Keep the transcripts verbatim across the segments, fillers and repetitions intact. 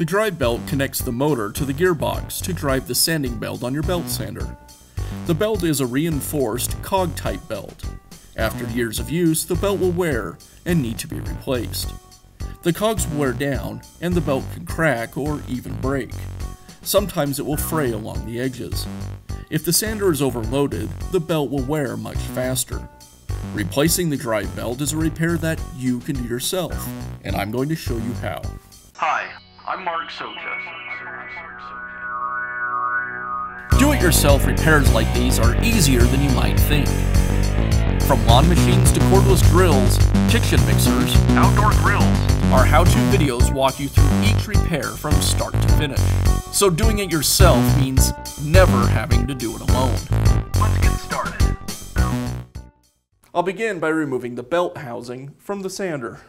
The drive belt connects the motor to the gearbox to drive the sanding belt on your belt sander. The belt is a reinforced cog-type belt. After years of use, the belt will wear and need to be replaced. The cogs will wear down, and the belt can crack or even break. Sometimes it will fray along the edges. If the sander is overloaded, the belt will wear much faster. Replacing the drive belt is a repair that you can do yourself, and I'm going to show you how. Hi, I'm Mark Sojas. Do-it-yourself repairs like these are easier than you might think. From lawn machines to cordless drills, kitchen mixers, outdoor grills, our how-to videos walk you through each repair from start to finish. So doing it yourself means never having to do it alone. Let's get started. I'll begin by removing the belt housing from the sander.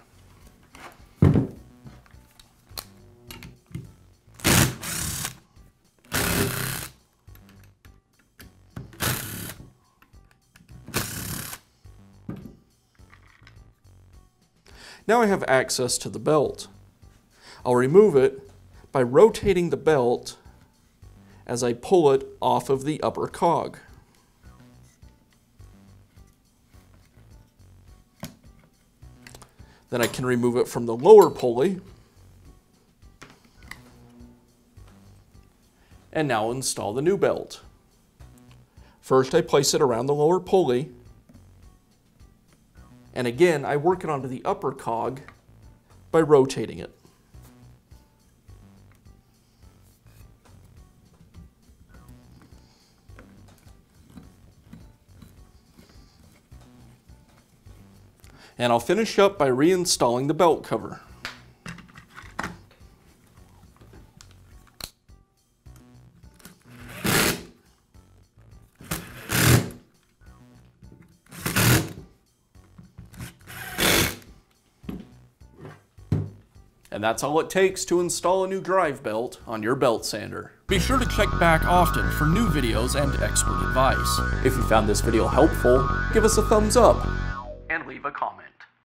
Now I have access to the belt. I'll remove it by rotating the belt as I pull it off of the upper cog. Then I can remove it from the lower pulley and now install the new belt. First, I place it around the lower pulley. And again, I work it onto the upper cog by rotating it. And I'll finish up by reinstalling the belt cover. And that's all it takes to install a new drive belt on your belt sander. Be sure to check back often for new videos and expert advice. If you found this video helpful, give us a thumbs up and leave a comment.